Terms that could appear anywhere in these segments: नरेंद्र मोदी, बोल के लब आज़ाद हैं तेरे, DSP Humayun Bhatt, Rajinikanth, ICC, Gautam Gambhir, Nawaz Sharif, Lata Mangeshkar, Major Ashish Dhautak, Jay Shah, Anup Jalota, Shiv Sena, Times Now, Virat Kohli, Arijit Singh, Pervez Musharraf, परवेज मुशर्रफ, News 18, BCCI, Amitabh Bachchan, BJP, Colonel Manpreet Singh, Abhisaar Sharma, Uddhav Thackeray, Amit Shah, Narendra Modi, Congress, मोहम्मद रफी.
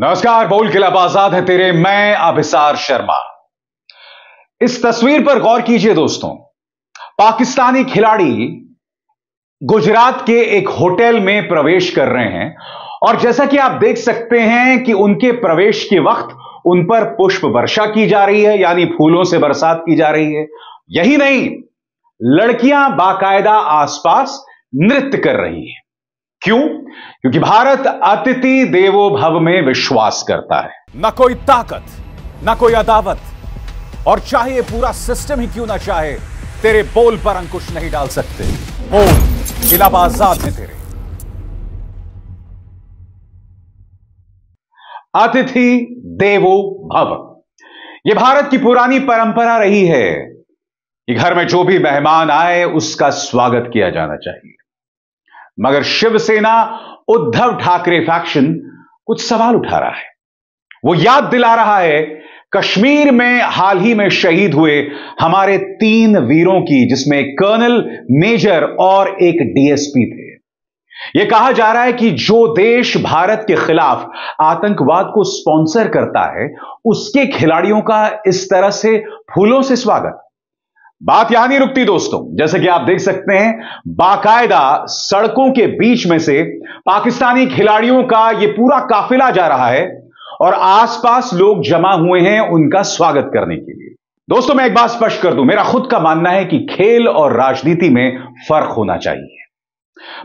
नमस्कार। बोल खिलाफ आजाद है तेरे। मैं अभिसार शर्मा। इस तस्वीर पर गौर कीजिए दोस्तों। पाकिस्तानी खिलाड़ी गुजरात के एक होटल में प्रवेश कर रहे हैं और जैसा कि आप देख सकते हैं कि उनके प्रवेश के वक्त उन पर पुष्प वर्षा की जा रही है, यानी फूलों से बरसात की जा रही है। यही नहीं, लड़कियां बाकायदा आसपास नृत्य कर रही हैं। क्यों? क्योंकि भारत अतिथि देवो भव में विश्वास करता है। ना कोई ताकत, ना कोई अदावत, और चाहे पूरा सिस्टम ही क्यों ना चाहे, तेरे बोल पर अंकुश नहीं डाल सकते। बोल खिलाफ आजाद है तेरे। अतिथि देवो भव, यह भारत की पुरानी परंपरा रही है कि घर में जो भी मेहमान आए उसका स्वागत किया जाना चाहिए। मगर शिवसेना उद्धव ठाकरे फैक्शन कुछ सवाल उठा रहा है। वो याद दिला रहा है कश्मीर में हाल ही में शहीद हुए हमारे 3 वीरों की, जिसमें कर्नल, मेजर और एक डीएसपी थे। ये कहा जा रहा है कि जो देश भारत के खिलाफ आतंकवाद को स्पॉन्सर करता है उसके खिलाड़ियों का इस तरह से फूलों से स्वागत। बात यहां नहीं रुकती दोस्तों। जैसे कि आप देख सकते हैं, बाकायदा सड़कों के बीच में से पाकिस्तानी खिलाड़ियों का यह पूरा काफिला जा रहा है और आसपास लोग जमा हुए हैं उनका स्वागत करने के लिए। दोस्तों, मैं एक बात स्पष्ट कर दूं, मेरा खुद का मानना है कि खेल और राजनीति में फर्क होना चाहिए।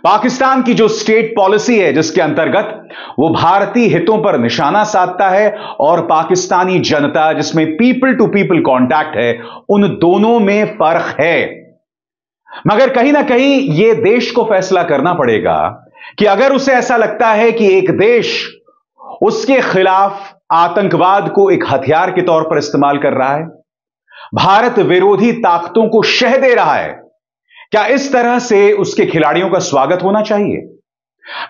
पाकिस्तान की जो स्टेट पॉलिसी है, जिसके अंतर्गत वो भारतीय हितों पर निशाना साधता है, और पाकिस्तानी जनता, जिसमें पीपल टू पीपल कांटेक्ट है, उन दोनों में फर्क है। मगर कहीं ना कहीं ये देश को फैसला करना पड़ेगा कि अगर उसे ऐसा लगता है कि एक देश उसके खिलाफ आतंकवाद को एक हथियार के तौर पर इस्तेमाल कर रहा है, भारत विरोधी ताकतों को शह दे रहा है, क्या इस तरह से उसके खिलाड़ियों का स्वागत होना चाहिए?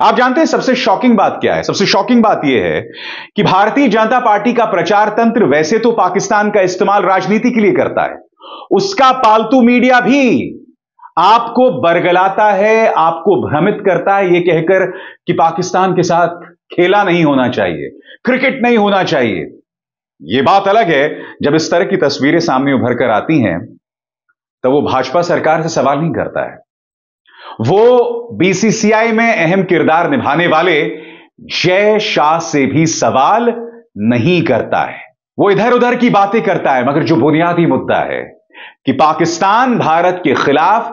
आप जानते हैं सबसे शॉकिंग बात क्या है? सबसे शॉकिंग बात यह है कि भारतीय जनता पार्टी का प्रचार तंत्र वैसे तो पाकिस्तान का इस्तेमाल राजनीति के लिए करता है, उसका पालतू मीडिया भी आपको बरगलाता है, आपको भ्रमित करता है, यह कहकर कि पाकिस्तान के साथ खेला नहीं होना चाहिए, क्रिकेट नहीं होना चाहिए। यह बात अलग है जब इस तरह की तस्वीरें सामने उभर कर आती हैं तो वो भाजपा सरकार से सवाल नहीं करता है। वो बीसीसीआई में अहम किरदार निभाने वाले जय शाह से भी सवाल नहीं करता है। वो इधर उधर की बातें करता है, मगर जो बुनियादी मुद्दा है कि पाकिस्तान भारत के खिलाफ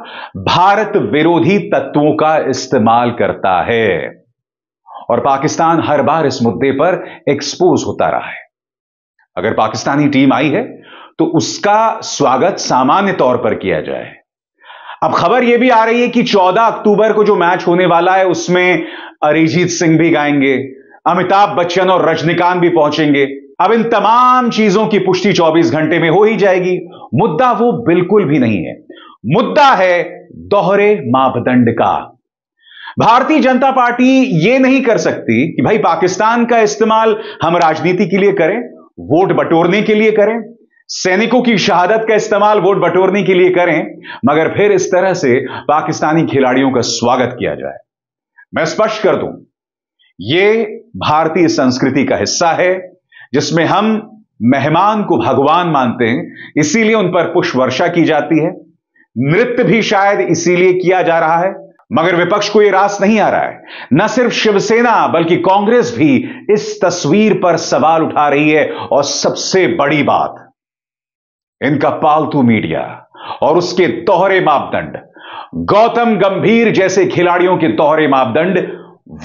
भारत विरोधी तत्वों का इस्तेमाल करता है, और पाकिस्तान हर बार इस मुद्दे पर एक्सपोज होता रहा है। अगर पाकिस्तानी टीम आई है तो उसका स्वागत सामान्य तौर पर किया जाए। अब खबर यह भी आ रही है कि 14 अक्टूबर को जो मैच होने वाला है उसमें अरिजीत सिंह भी गाएंगे, अमिताभ बच्चन और रजनीकांत भी पहुंचेंगे। अब इन तमाम चीजों की पुष्टि 24 घंटे में हो ही जाएगी। मुद्दा वो बिल्कुल भी नहीं है, मुद्दा है दोहरे मापदंड का। भारतीय जनता पार्टी यह नहीं कर सकती कि भाई पाकिस्तान का इस्तेमाल हम राजनीति के लिए करें, वोट बटोरने के लिए करें, सैनिकों की शहादत का इस्तेमाल वोट बटोरने के लिए करें, मगर फिर इस तरह से पाकिस्तानी खिलाड़ियों का स्वागत किया जाए। मैं स्पष्ट कर दूं, यह भारतीय संस्कृति का हिस्सा है जिसमें हम मेहमान को भगवान मानते हैं, इसीलिए उन पर पुष्प वर्षा की जाती है, नृत्य भी शायद इसीलिए किया जा रहा है। मगर विपक्ष को यह रास नहीं आ रहा है। न सिर्फ शिवसेना बल्कि कांग्रेस भी इस तस्वीर पर सवाल उठा रही है, और सबसे बड़ी बात इनका पालतू मीडिया और उसके दोहरे मापदंड। गौतम गंभीर जैसे खिलाड़ियों के दोहरे मापदंड,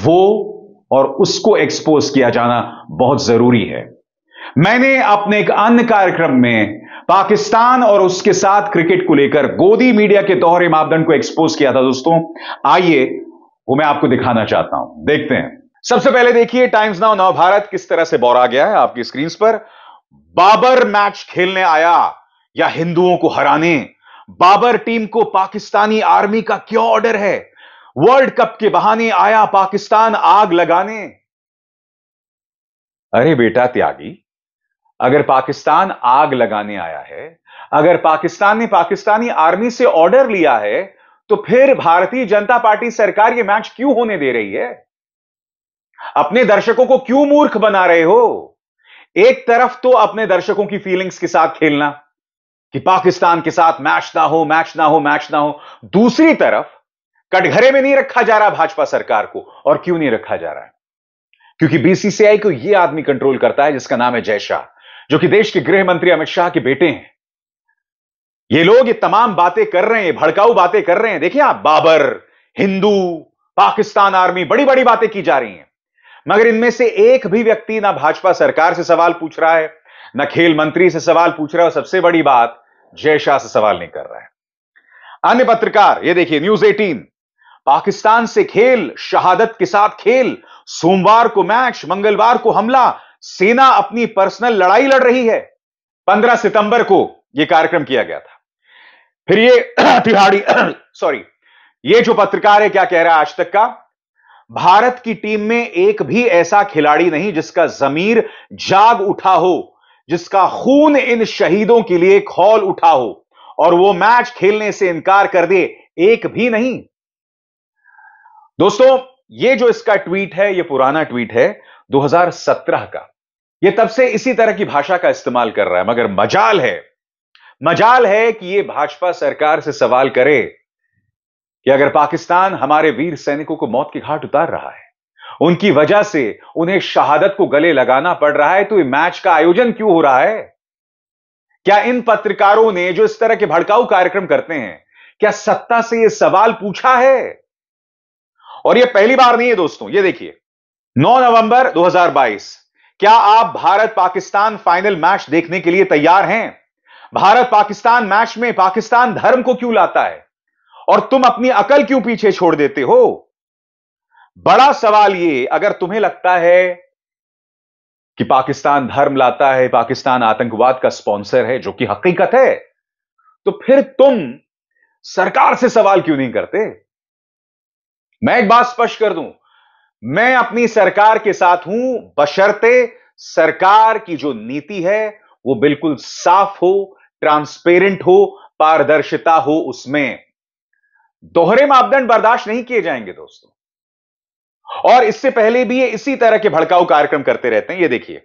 वो और उसको एक्सपोज किया जाना बहुत जरूरी है। मैंने अपने एक अन्य कार्यक्रम में पाकिस्तान और उसके साथ क्रिकेट को लेकर गोदी मीडिया के दोहरे मापदंड को एक्सपोज किया था दोस्तों। आइए वो मैं आपको दिखाना चाहता हूं, देखते हैं। सबसे पहले देखिए टाइम्स नाउ नव भारत किस तरह से बौरा गया है आपकी स्क्रीन पर। बाबर मैच खेलने आया या हिंदुओं को हराने? बाबर टीम को पाकिस्तानी आर्मी का क्या ऑर्डर है? वर्ल्ड कप के बहाने आया पाकिस्तान आग लगाने? अरे बेटा त्यागी, अगर पाकिस्तान आग लगाने आया है, अगर पाकिस्तान ने पाकिस्तानी आर्मी से ऑर्डर लिया है, तो फिर भारतीय जनता पार्टी सरकार यह मैच क्यों होने दे रही है? अपने दर्शकों को क्यों मूर्ख बना रहे हो? एक तरफ तो अपने दर्शकों की फीलिंग्स के साथ खेलना कि पाकिस्तान के साथ मैच ना हो, मैच ना हो, मैच ना हो। दूसरी तरफ कटघरे में नहीं रखा जा रहा भाजपा सरकार को। और क्यों नहीं रखा जा रहा है? क्योंकि बीसीसीआई को यह आदमी कंट्रोल करता है जिसका नाम है जय शाह, जो कि देश के गृह मंत्री अमित शाह के बेटे हैं। ये लोग ये तमाम बातें कर रहे हैं, भड़काऊ बातें कर रहे हैं। देखिए आप, बाबर, हिंदू, पाकिस्तान आर्मी, बड़ी बड़ी बातें की जा रही हैं, मगर इनमें से एक भी व्यक्ति ना भाजपा सरकार से सवाल पूछ रहा है, ना खेल मंत्री से सवाल पूछ रहा है, और सबसे बड़ी बात, जय शाह से सवाल नहीं कर रहा है। अन्य पत्रकार, ये देखिए न्यूज 18, पाकिस्तान से खेल, शहादत के साथ खेल, सोमवार को मैच, मंगलवार को हमला, सेना अपनी पर्सनल लड़ाई लड़ रही है। 15 सितंबर को यह कार्यक्रम किया गया था। फिर ये तिहाड़ी, सॉरी, ये जो पत्रकार है क्या कह रहा है आज तक का, भारत की टीम में एक भी ऐसा खिलाड़ी नहीं जिसका जमीर जाग उठा हो, जिसका खून इन शहीदों के लिए खौल उठा हो और वो मैच खेलने से इनकार कर दे, एक भी नहीं। दोस्तों, ये जो इसका ट्वीट है, ये पुराना ट्वीट है 2017 का। ये तब से इसी तरह की भाषा का इस्तेमाल कर रहा है, मगर मजाल है कि ये भाजपा सरकार से सवाल करे कि अगर पाकिस्तान हमारे वीर सैनिकों को मौत के घाट उतार रहा है, उनकी वजह से उन्हें शहादत को गले लगाना पड़ रहा है, तो ये मैच का आयोजन क्यों हो रहा है? क्या इन पत्रकारों ने, जो इस तरह के भड़काऊ कार्यक्रम करते हैं, क्या सत्ता से ये सवाल पूछा है? और ये पहली बार नहीं है दोस्तों। ये देखिए 9 नवंबर 2022, क्या आप भारत पाकिस्तान फाइनल मैच देखने के लिए तैयार हैं? भारत पाकिस्तान मैच में पाकिस्तान धर्म को क्यों लाता है और तुम अपनी अकल क्यों पीछे छोड़ देते हो? बड़ा सवाल ये, अगर तुम्हें लगता है कि पाकिस्तान धर्म लाता है, पाकिस्तान आतंकवाद का स्पॉन्सर है, जो कि हकीकत है, तो फिर तुम सरकार से सवाल क्यों नहीं करते? मैं एक बात स्पष्ट कर दूं, मैं अपनी सरकार के साथ हूं, बशर्ते सरकार की जो नीति है वो बिल्कुल साफ हो, ट्रांसपेरेंट हो, पारदर्शिता हो। उसमें दोहरे मापदंड बर्दाश्त नहीं किए जाएंगे दोस्तों। और इससे पहले भी ये इसी तरह के भड़काऊ कार्यक्रम करते रहते हैं। ये देखिए,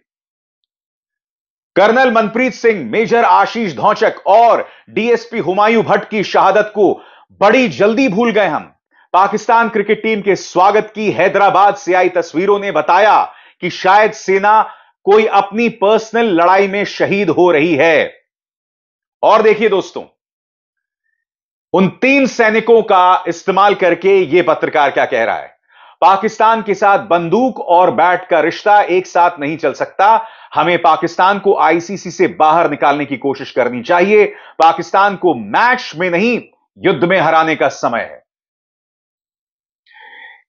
कर्नल मनप्रीत सिंह, मेजर आशीष धौचक और डीएसपी हुमायूं भट्ट की शहादत को बड़ी जल्दी भूल गए हम। पाकिस्तान क्रिकेट टीम के स्वागत की हैदराबाद से आई तस्वीरों ने बताया कि शायद सेना कोई अपनी पर्सनल लड़ाई में शहीद हो रही है। और देखिए दोस्तों, उन 3 सैनिकों का इस्तेमाल करके यह पत्रकार क्या कह रहा है, पाकिस्तान के साथ बंदूक और बैट का रिश्ता एक साथ नहीं चल सकता, हमें पाकिस्तान को आईसीसी से बाहर निकालने की कोशिश करनी चाहिए, पाकिस्तान को मैच में नहीं युद्ध में हराने का समय है।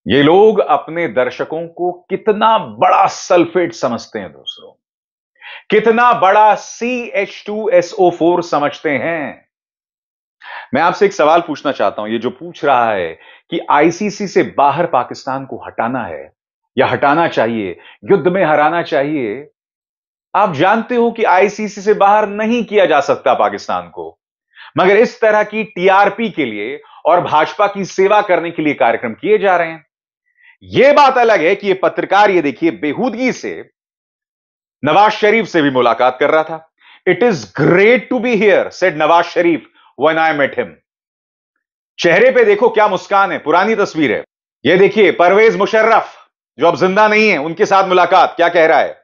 ये लोग अपने दर्शकों को कितना बड़ा सल्फेट समझते हैं दोस्तों, कितना बड़ा CH2SO4 समझते हैं। मैं आपसे एक सवाल पूछना चाहता हूं, ये जो पूछ रहा है कि आईसीसी से बाहर पाकिस्तान को हटाना है या हटाना चाहिए, युद्ध में हराना चाहिए, आप जानते हो कि आईसीसी से बाहर नहीं किया जा सकता पाकिस्तान को, मगर इस तरह की टीआरपी के लिए और भाजपा की सेवा करने के लिए कार्यक्रम किए जा रहे हैं। यह बात अलग है कि यह पत्रकार, ये देखिए, बेहूदगी से नवाज शरीफ से भी मुलाकात कर रहा था। It is great to be here, said Nawaz Sharif When I met him. चेहरे पे देखो क्या मुस्कान है, पुरानी तस्वीर है। यह देखिए परवेज मुशर्रफ, जो अब जिंदा नहीं है, उनके साथ मुलाकात, क्या कह रहा है,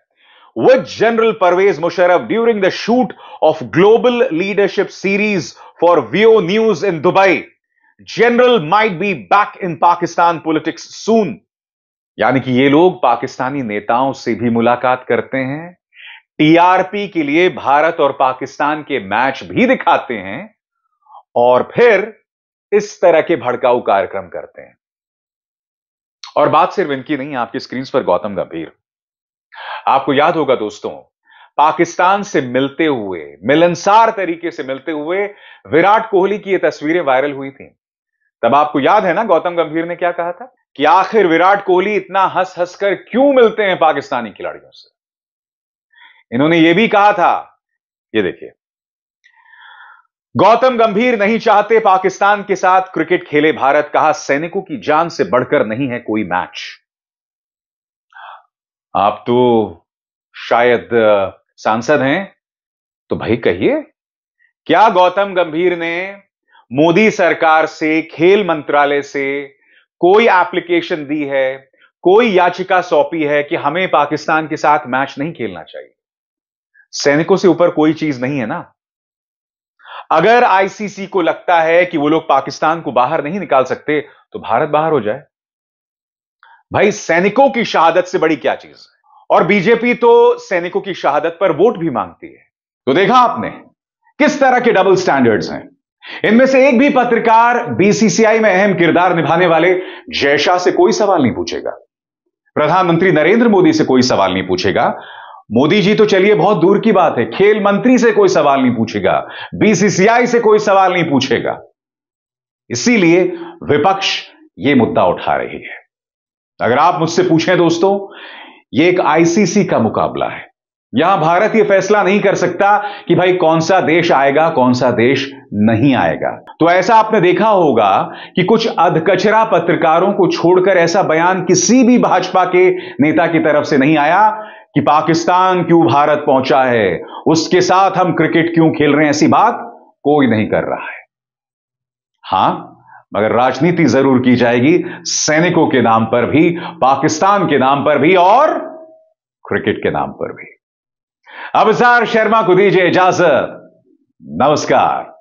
With General Pervez Musharraf during the shoot of Global Leadership Series for Vio News in Dubai, General might be back in Pakistan politics soon. यानी कि ये लोग पाकिस्तानी नेताओं से भी मुलाकात करते हैं, टीआरपी के लिए भारत और पाकिस्तान के मैच भी दिखाते हैं, और फिर इस तरह के भड़काऊ कार्यक्रम करते हैं। और बात सिर्फ इनकी नहीं, आपकी स्क्रीन पर गौतम गंभीर। आपको याद होगा दोस्तों, पाकिस्तान से मिलते हुए, मिलनसार तरीके से मिलते हुए विराट कोहली की ये तस्वीरें वायरल हुई थी। तब आपको याद है ना, गौतम गंभीर ने क्या कहा था कि आखिर विराट कोहली इतना हंस हंसकर क्यों मिलते हैं पाकिस्तानी खिलाड़ियों से। इन्होंने यह भी कहा था, ये देखिए, गौतम गंभीर नहीं चाहते पाकिस्तान के साथ क्रिकेट खेले भारत, कहा सैनिकों की जान से बढ़कर नहीं है कोई मैच। आप तो शायद सांसद हैं, तो भाई कहिए, क्या गौतम गंभीर ने मोदी सरकार से, खेल मंत्रालय से कोई एप्लीकेशन दी है, कोई याचिका सौंपी है कि हमें पाकिस्तान के साथ मैच नहीं खेलना चाहिए? सैनिकों से ऊपर कोई चीज नहीं है ना। अगर आईसीसी को लगता है कि वो लोग पाकिस्तान को बाहर नहीं निकाल सकते तो भारत बाहर हो जाए। भाई सैनिकों की शहादत से बड़ी क्या चीज है? और बीजेपी तो सैनिकों की शहादत पर वोट भी मांगती है। तो देखा आपने किस तरह के डबल स्टैंडर्ड्स हैं। इनमें से एक भी पत्रकार बीसीसीआई में अहम किरदार निभाने वाले जय शाह से कोई सवाल नहीं पूछेगा, प्रधानमंत्री नरेंद्र मोदी से कोई सवाल नहीं पूछेगा। मोदी जी तो चलिए बहुत दूर की बात है, खेल मंत्री से कोई सवाल नहीं पूछेगा, बीसीसीआई से कोई सवाल नहीं पूछेगा। इसीलिए विपक्ष यह मुद्दा उठा रही है। अगर आप मुझसे पूछें दोस्तों, यह एक आईसीसी का मुकाबला है। यहां भारत यह फैसला नहीं कर सकता कि भाई कौन सा देश आएगा, कौन सा देश नहीं आएगा। तो ऐसा आपने देखा होगा कि कुछ अधकचरा पत्रकारों को छोड़कर ऐसा बयान किसी भी भाजपा के नेता की तरफ से नहीं आया कि पाकिस्तान क्यों भारत पहुंचा है, उसके साथ हम क्रिकेट क्यों खेल रहे हैं। ऐसी बात कोई नहीं कर रहा है। हां, मगर राजनीति जरूर की जाएगी, सैनिकों के नाम पर भी, पाकिस्तान के नाम पर भी और क्रिकेट के नाम पर भी। अभिसार शर्मा को दीजिए इजाजत। नमस्कार।